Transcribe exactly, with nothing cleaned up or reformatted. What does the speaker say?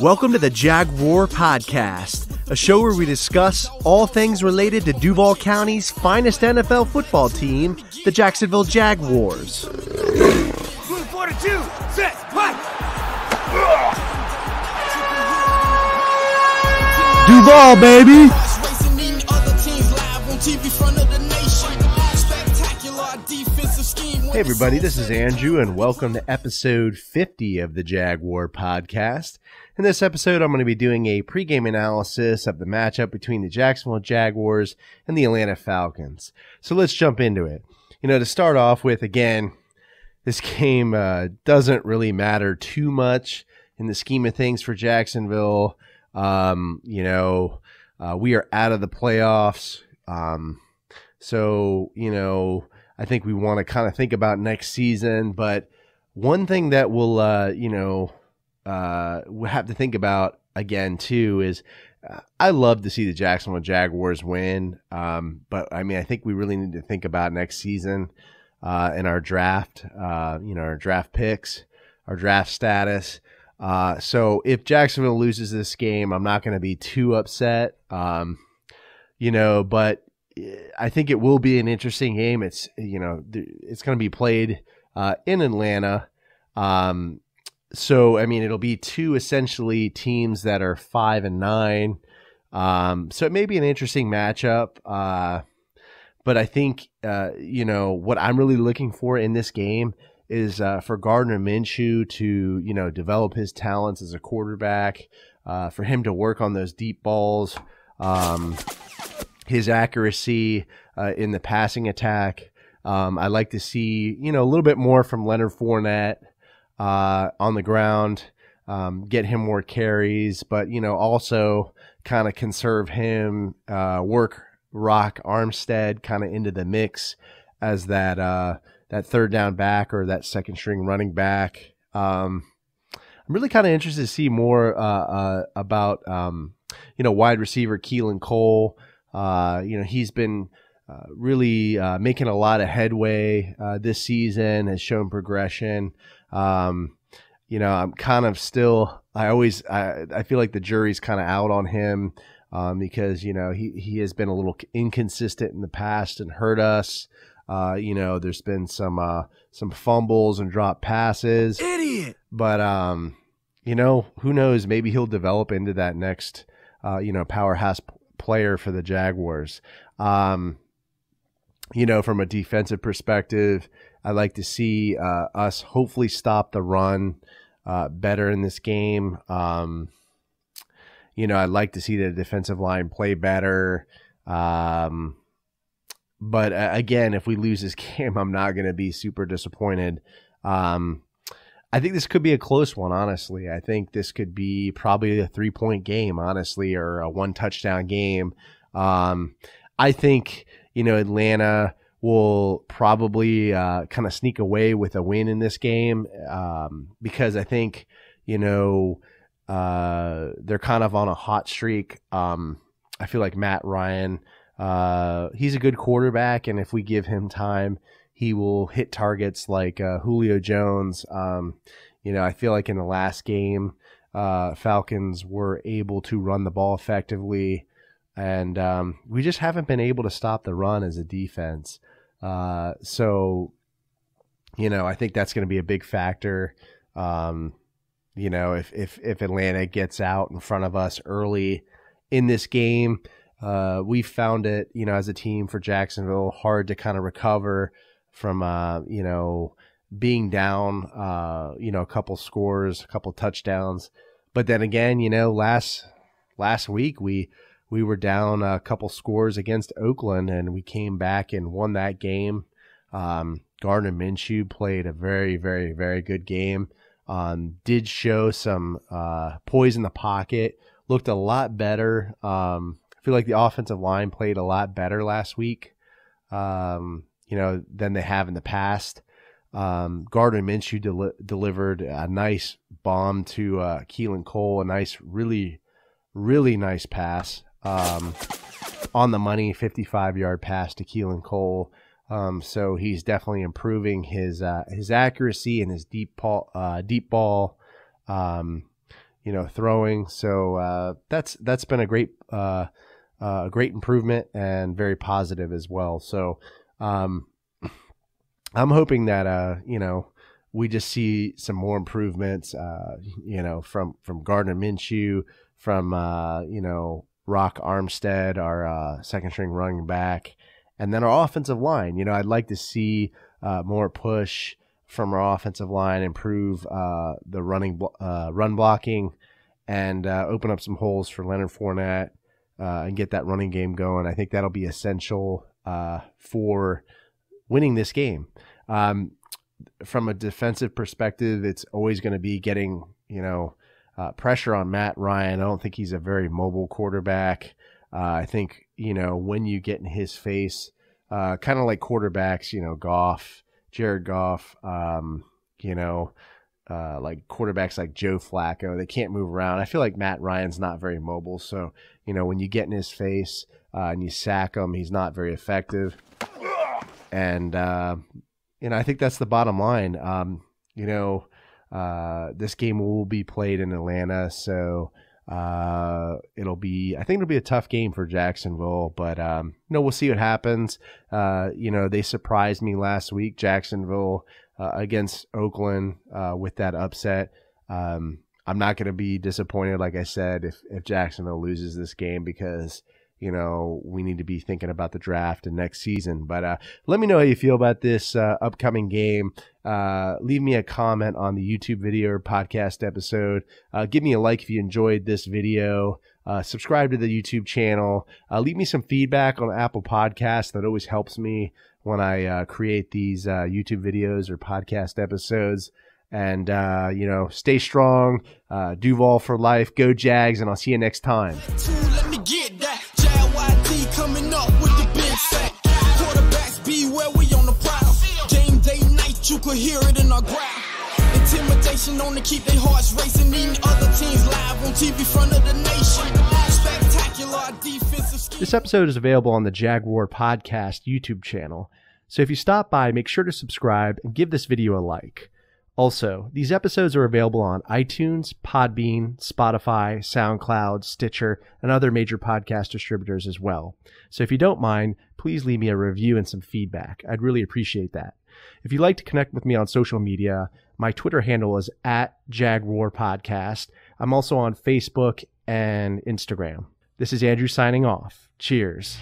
Welcome to the Jaguar Podcast, a show where we discuss all things related to Duval County's finest N F L football team, the Jacksonville Jaguars. forty-two, set, one. Duval, baby! Hey everybody, this is Andrew and welcome to episode fifty of the Jaguar Podcast. In this episode, I'm going to be doing a pregame analysis of the matchup between the Jacksonville Jaguars and the Atlanta Falcons. So let's jump into it. You know, to start off with, again, this game uh, doesn't really matter too much in the scheme of things for Jacksonville. Um, you know, uh, we are out of the playoffs. Um, so, you know... I think we want to kind of think about next season, but one thing that we'll, uh, you know, uh, we'll have to think about again too is uh, I love to see the Jacksonville Jaguars win, um, but I mean I think we really need to think about next season uh, in our draft, uh, you know, our draft picks, our draft status. Uh, so if Jacksonville loses this game, I'm not going to be too upset, um, you know, but. I think it will be an interesting game. It's, you know, it's going to be played uh, in Atlanta. Um, so, I mean, it'll be two essentially teams that are five and nine. Um, so it may be an interesting matchup. Uh, but I think, uh, you know, what I'm really looking for in this game is uh, for Gardner Minshew to, you know, develop his talents as a quarterback, uh, for him to work on those deep balls. Um His accuracy uh, in the passing attack. Um, I like to see, you know, a little bit more from Leonard Fournette uh, on the ground, um, get him more carries, but, you know, also kind of conserve him, uh, work Rock Armstead kind of into the mix as that, uh, that third down back or that second string running back. Um, I'm really kind of interested to see more uh, uh, about, um, you know, wide receiver Keelan Cole. Uh, you know, he's been uh, really uh, making a lot of headway uh, this season, has shown progression. Um, you know, I'm kind of still, I always, I, I feel like the jury's kind of out on him um, because, you know, he, he has been a little inconsistent in the past and hurt us. Uh, you know, there's been some, uh, some fumbles and drop passes. Idiot. But, um, you know, who knows? Maybe he'll develop into that next, uh, you know, powerhouse player for the Jaguars. Um, you know, from a defensive perspective, I like to see uh, us hopefully stop the run uh, better in this game. Um, you know, I'd like to see the defensive line play better. Um, but uh, again, if we lose this game, I'm not going to be super disappointed. Um, I think this could be a close one, honestly. I think this could be probably a three-point game, honestly, or a one-touchdown game. Um, I think, you know, Atlanta will probably uh, kind of sneak away with a win in this game um, because I think, you know, uh, they're kind of on a hot streak. Um, I feel like Matt Ryan, uh, he's a good quarterback, and if we give him time, he will hit targets like uh, Julio Jones. Um, you know, I feel like in the last game, uh, Falcons were able to run the ball effectively, and um, we just haven't been able to stop the run as a defense. Uh, so, you know, I think that's going to be a big factor. Um, you know, if, if, if Atlanta gets out in front of us early in this game, uh, we found it, you know, as a team for Jacksonville, hard to kind of recover from, uh, you know, being down, uh, you know, a couple scores, a couple touchdowns. But then again, you know, last last week we we were down a couple scores against Oakland, and we came back and won that game. Um, Gardner Minshew played a very, very, very good game. Um, did show some uh, poise in the pocket, looked a lot better. Um, I feel like the offensive line played a lot better last week. Um you know, than they have in the past. Um, Gardner Minshew del delivered a nice bomb to uh, Keelan Cole, a nice, really, really nice pass um, on the money, fifty-five yard pass to Keelan Cole. Um, so he's definitely improving his uh, his accuracy and his deep ball, uh, deep ball. Um, you know, throwing. So uh, that's that's been a great uh, uh, great improvement and very positive as well. So um, I'm hoping that uh, you know, we just see some more improvements, uh, you know, from from Gardner Minshew, from uh, you know, Rock Armstead, our uh, second string running back, and then our offensive line. You know, I'd like to see uh, more push from our offensive line, improve uh, the running uh, run blocking, and uh, open up some holes for Leonard Fournette uh, and get that running game going. I think that'll be essential uh, for winning this game. Um, from a defensive perspective, it's always going to be getting, you know, uh, pressure on Matt Ryan. I don't think he's a very mobile quarterback. Uh, I think, you know, when you get in his face, uh, kind of like quarterbacks, you know, Goff, Jared Goff, um, you know, uh, like quarterbacks like Joe Flacco, they can't move around. I feel like Matt Ryan's not very mobile. So, you know, when you get in his face uh, and you sack him, he's not very effective. And, uh, you know, I think that's the bottom line. Um, you know, uh, this game will be played in Atlanta. So uh, it'll be, I think it'll be a tough game for Jacksonville. But, um, you know, we'll see what happens. Uh, you know, they surprised me last week, Jacksonville uh, against Oakland uh, with that upset. Um, I'm not going to be disappointed, like I said, if, if Jacksonville loses this game, because you know, we need to be thinking about the draft and next season. But uh, let me know how you feel about this uh, upcoming game. Uh, leave me a comment on the YouTube video or podcast episode. Uh, give me a like if you enjoyed this video. Uh, subscribe to the YouTube channel. Uh, leave me some feedback on Apple Podcasts. That always helps me when I uh, create these uh, YouTube videos or podcast episodes. And, uh, you know, stay strong. Uh, Duval for life. Go Jags, and I'll see you next time. Let me get that. Coming up with the big sack. Quarterbacks beware, we on the prowl. Game day night, you could hear it in our growl. Intimidation on to keep their hearts racing, eating other teams live on T V front of the nation. Spectacular defensive scheme. This episode is available on the Jaguar Podcast YouTube channel. So if you stop by, make sure to subscribe and give this video a like. Also, these episodes are available on iTunes, Podbean, Spotify, SoundCloud, Stitcher, and other major podcast distributors as well. So if you don't mind, please leave me a review and some feedback. I'd really appreciate that. If you'd like to connect with me on social media, my Twitter handle is at Jaguar Podcast. I'm also on Facebook and Instagram. This is Andrew signing off. Cheers.